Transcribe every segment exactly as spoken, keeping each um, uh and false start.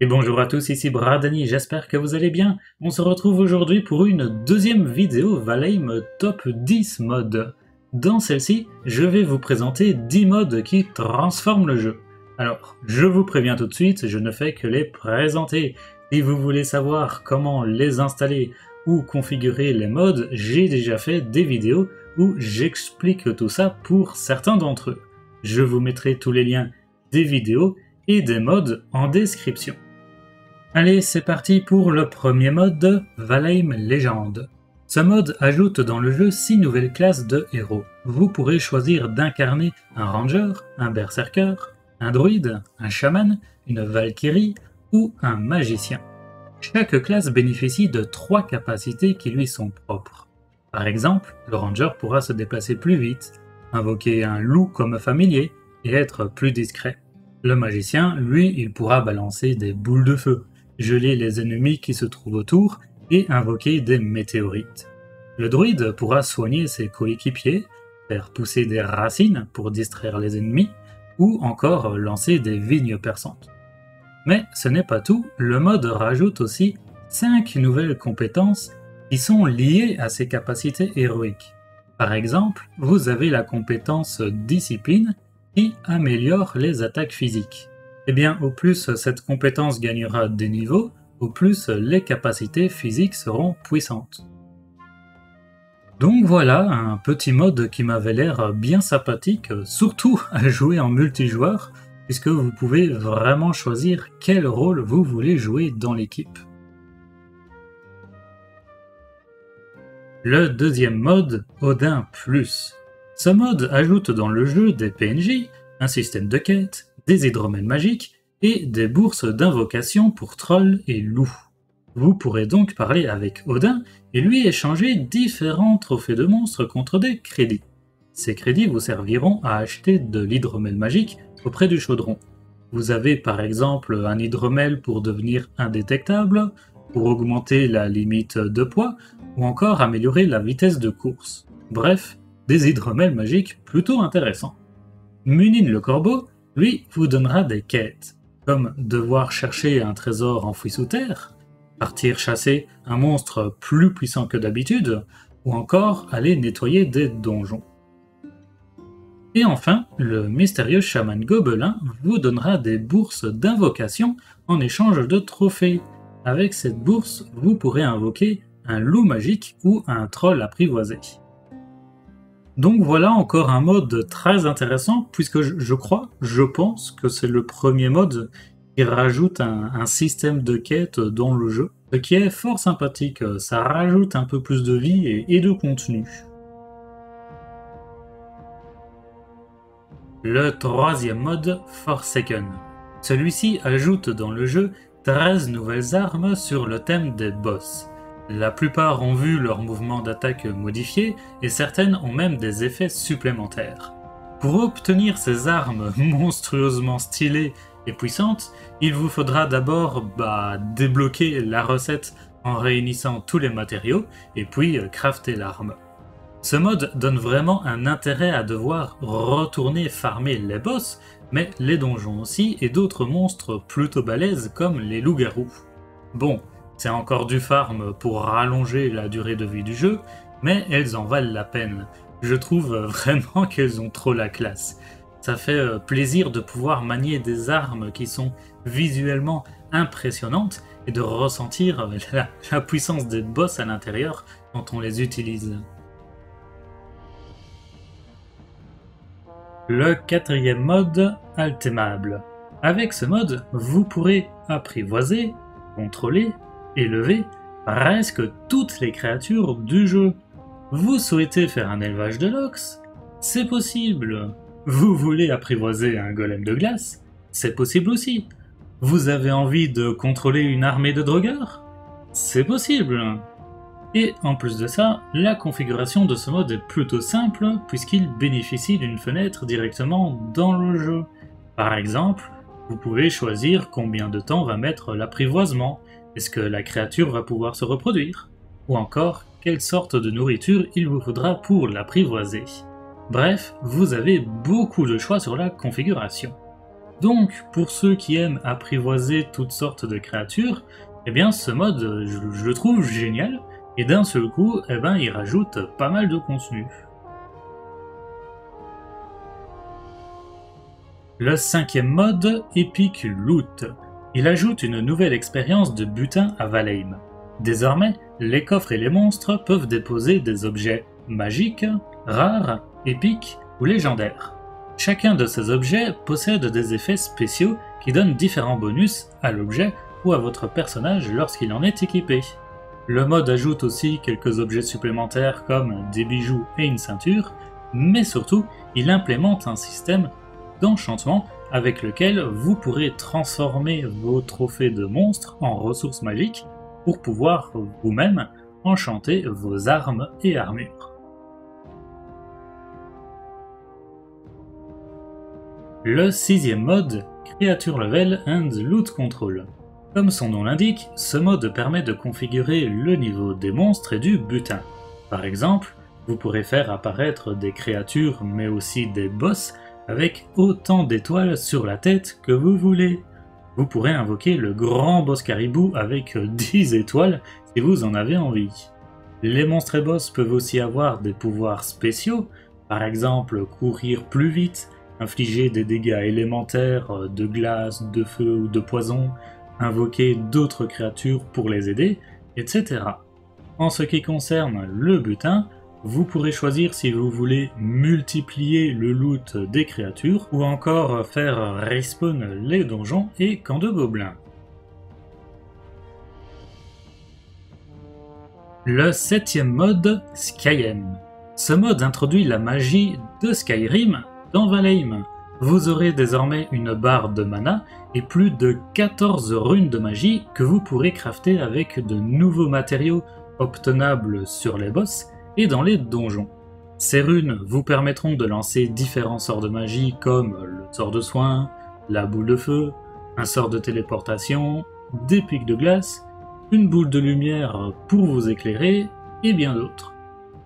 Et bonjour à tous, ici Bradani, j'espère que vous allez bien. On se retrouve aujourd'hui pour une deuxième vidéo Valheim Top dix Mods. Dans celle-ci, je vais vous présenter dix mods qui transforment le jeu. Alors, je vous préviens tout de suite, je ne fais que les présenter. Si vous voulez savoir comment les installer ou configurer les mods, j'ai déjà fait des vidéos où j'explique tout ça pour certains d'entre eux. Je vous mettrai tous les liens des vidéos et des mods en description. Allez, c'est parti pour le premier mod, Valheim Légende. Ce mod ajoute dans le jeu six nouvelles classes de héros. Vous pourrez choisir d'incarner un ranger, un berserker, un druide, un chaman, une valkyrie ou un magicien. Chaque classe bénéficie de trois capacités qui lui sont propres. Par exemple, le ranger pourra se déplacer plus vite, invoquer un loup comme familier et être plus discret. Le magicien, lui, il pourra balancer des boules de feu, geler les ennemis qui se trouvent autour et invoquer des météorites. Le druide pourra soigner ses coéquipiers, faire pousser des racines pour distraire les ennemis ou encore lancer des vignes perçantes. Mais ce n'est pas tout, le mod rajoute aussi cinq nouvelles compétences qui sont liées à ses capacités héroïques. Par exemple, vous avez la compétence discipline qui améliore les attaques physiques. Et bien, au plus cette compétence gagnera des niveaux, au plus les capacités physiques seront puissantes. Donc voilà, un petit mod qui m'avait l'air bien sympathique, surtout à jouer en multijoueur, puisque vous pouvez vraiment choisir quel rôle vous voulez jouer dans l'équipe. Le deuxième mod, Odin Plus. Ce mod ajoute dans le jeu des P N J, un système de quêtes, des hydromènes magiques et des bourses d'invocation pour trolls et loups. Vous pourrez donc parler avec Odin et lui échanger différents trophées de monstres contre des crédits. Ces crédits vous serviront à acheter de l'hydromel magique auprès du chaudron. Vous avez par exemple un hydromel pour devenir indétectable, pour augmenter la limite de poids ou encore améliorer la vitesse de course. Bref, des hydromels magiques plutôt intéressants. Munin le corbeau, lui, vous donnera des quêtes, comme devoir chercher un trésor enfoui sous terre, partir chasser un monstre plus puissant que d'habitude, ou encore aller nettoyer des donjons. Et enfin, le mystérieux chaman gobelin vous donnera des bourses d'invocation en échange de trophées. Avec cette bourse, vous pourrez invoquer un loup magique ou un troll apprivoisé. Donc voilà encore un mod très intéressant, puisque je, je crois, je pense que c'est le premier mod qui rajoute un, un système de quête dans le jeu, ce qui est fort sympathique, ça rajoute un peu plus de vie et, et de contenu. Le troisième mod, Forsaken. Celui-ci ajoute dans le jeu treize nouvelles armes sur le thème des boss. La plupart ont vu leur mouvement d'attaque modifié et certaines ont même des effets supplémentaires. Pour obtenir ces armes monstrueusement stylées et puissantes, il vous faudra d'abord bah, débloquer la recette en réunissant tous les matériaux et puis crafter l'arme. Ce mod donne vraiment un intérêt à devoir retourner farmer les boss, mais les donjons aussi et d'autres monstres plutôt balèzes comme les loups-garous. Bon, c'est encore du farm pour rallonger la durée de vie du jeu, mais elles en valent la peine. Je trouve vraiment qu'elles ont trop la classe. Ça fait plaisir de pouvoir manier des armes qui sont visuellement impressionnantes et de ressentir la, la puissance des boss à l'intérieur quand on les utilise. Le quatrième mod, AllTameable. Avec ce mod, vous pourrez apprivoiser, contrôler, élever presque toutes les créatures du jeu. Vous souhaitez faire un élevage de lox? C'est possible. Vous voulez apprivoiser un golem de glace? C'est possible aussi. Vous avez envie de contrôler une armée de drogueurs? C'est possible. Et en plus de ça, la configuration de ce mode est plutôt simple puisqu'il bénéficie d'une fenêtre directement dans le jeu. Par exemple, vous pouvez choisir combien de temps va mettre l'apprivoisement. Est-ce que la créature va pouvoir se reproduire? Ou encore, quelle sorte de nourriture il vous faudra pour l'apprivoiser? Bref, vous avez beaucoup de choix sur la configuration. Donc, pour ceux qui aiment apprivoiser toutes sortes de créatures, eh bien ce mode, je, je le trouve génial, et d'un seul coup, eh ben, il rajoute pas mal de contenu. Le cinquième mode, Epic Loot. Il ajoute une nouvelle expérience de butin à Valheim. Désormais, les coffres et les monstres peuvent déposer des objets magiques, rares, épiques ou légendaires. Chacun de ces objets possède des effets spéciaux qui donnent différents bonus à l'objet ou à votre personnage lorsqu'il en est équipé. Le mode ajoute aussi quelques objets supplémentaires comme des bijoux et une ceinture, mais surtout, il implémente un système d'enchantement avec lequel vous pourrez transformer vos trophées de monstres en ressources magiques pour pouvoir vous-même enchanter vos armes et armures. Le sixième mode, Creature Level and Loot Control. Comme son nom l'indique, ce mode permet de configurer le niveau des monstres et du butin. Par exemple, vous pourrez faire apparaître des créatures mais aussi des boss avec autant d'étoiles sur la tête que vous voulez. Vous pourrez invoquer le grand boss caribou avec dix étoiles si vous en avez envie. Les monstres et boss peuvent aussi avoir des pouvoirs spéciaux, par exemple courir plus vite, infliger des dégâts élémentaires de glace, de feu ou de poison, invoquer d'autres créatures pour les aider, et cetera. En ce qui concerne le butin, vous pourrez choisir si vous voulez multiplier le loot des créatures ou encore faire respawn les donjons et camps de gobelins. Le septième mode, Skyheim. Ce mode introduit la magie de Skyrim dans Valheim. Vous aurez désormais une barre de mana et plus de quatorze runes de magie que vous pourrez crafter avec de nouveaux matériaux obtenables sur les boss et dans les donjons. Ces runes vous permettront de lancer différents sorts de magie comme le sort de soin, la boule de feu, un sort de téléportation, des pics de glace, une boule de lumière pour vous éclairer et bien d'autres.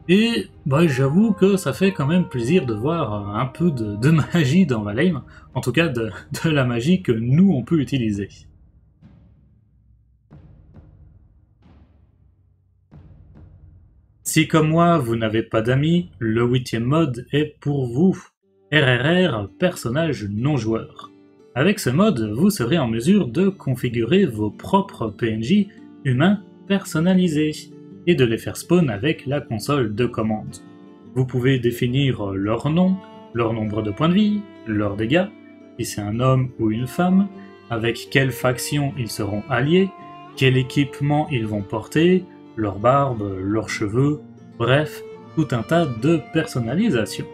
Et bah, j'avoue que ça fait quand même plaisir de voir un peu de, de magie dans Valheim, en tout cas de, de la magie que nous on peut utiliser. Si comme moi, vous n'avez pas d'amis, le huitième mode est pour vous, R R R, personnage non-joueur. Avec ce mode, vous serez en mesure de configurer vos propres P N J humains personnalisés et de les faire spawn avec la console de commande. Vous pouvez définir leur nom, leur nombre de points de vie, leurs dégâts, si c'est un homme ou une femme, avec quelle faction ils seront alliés, quel équipement ils vont porter, leur barbe, leurs cheveux, bref, tout un tas de personnalisations.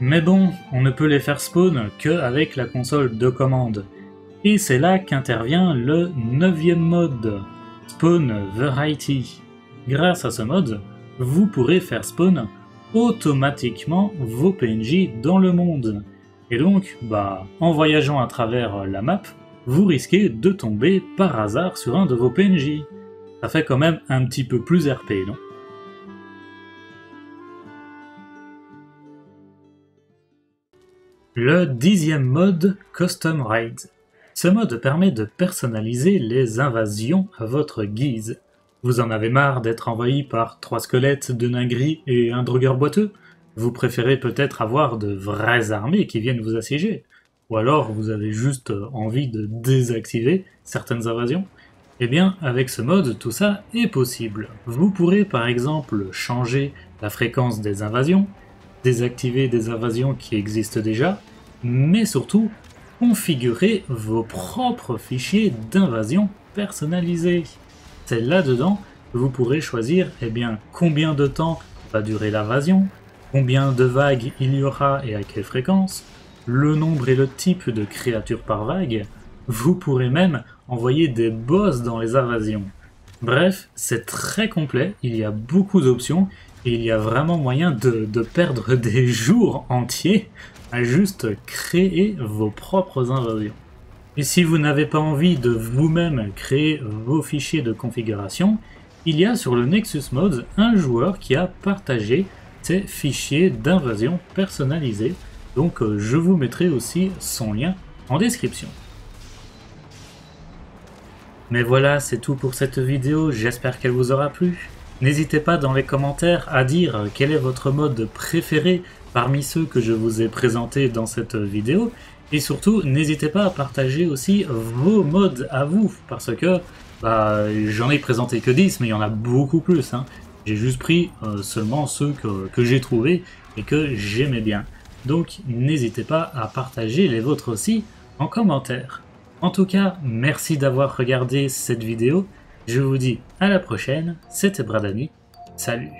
Mais bon, on ne peut les faire spawn qu'avec la console de commande, et c'est là qu'intervient le neuvième mode, Spawn Variety. Grâce à ce mode, vous pourrez faire spawn automatiquement vos P N J dans le monde, et donc, bah, en voyageant à travers la map, vous risquez de tomber par hasard sur un de vos P N J. Ça fait quand même un petit peu plus R P, non? Le dixième mode, Custom Raids. Ce mode permet de personnaliser les invasions à votre guise. Vous en avez marre d'être envahi par trois squelettes, deux nains gris et un drogueur boiteux? Vous préférez peut-être avoir de vraies armées qui viennent vous assiéger? Ou alors vous avez juste envie de désactiver certaines invasions? Eh bien, avec ce mode, tout ça est possible. Vous pourrez par exemple changer la fréquence des invasions, désactiver des invasions qui existent déjà, mais surtout configurer vos propres fichiers d'invasion personnalisés. C'est là-dedans que vous pourrez choisir eh bien, combien de temps va durer l'invasion, combien de vagues il y aura et à quelle fréquence, le nombre et le type de créatures par vague. Vous pourrez même envoyer des boss dans les invasions. Bref, c'est très complet, il y a beaucoup d'options, et il y a vraiment moyen de, de perdre des jours entiers à juste créer vos propres invasions. Et si vous n'avez pas envie de vous-même créer vos fichiers de configuration, il y a sur le Nexus Mods un joueur qui a partagé ses fichiers d'invasion personnalisés, donc euh, je vous mettrai aussi son lien en description. Mais voilà, c'est tout pour cette vidéo, j'espère qu'elle vous aura plu. N'hésitez pas dans les commentaires à dire quel est votre mode préféré parmi ceux que je vous ai présentés dans cette vidéo. Et surtout, n'hésitez pas à partager aussi vos modes à vous, parce que bah, j'en ai présenté que dix, mais il y en a beaucoup plus, hein. J'ai juste pris euh, seulement ceux que, que j'ai trouvés et que j'aimais bien. Donc n'hésitez pas à partager les vôtres aussi en commentaire. En tout cas, merci d'avoir regardé cette vidéo. Je vous dis à la prochaine, c'était Bradani, salut!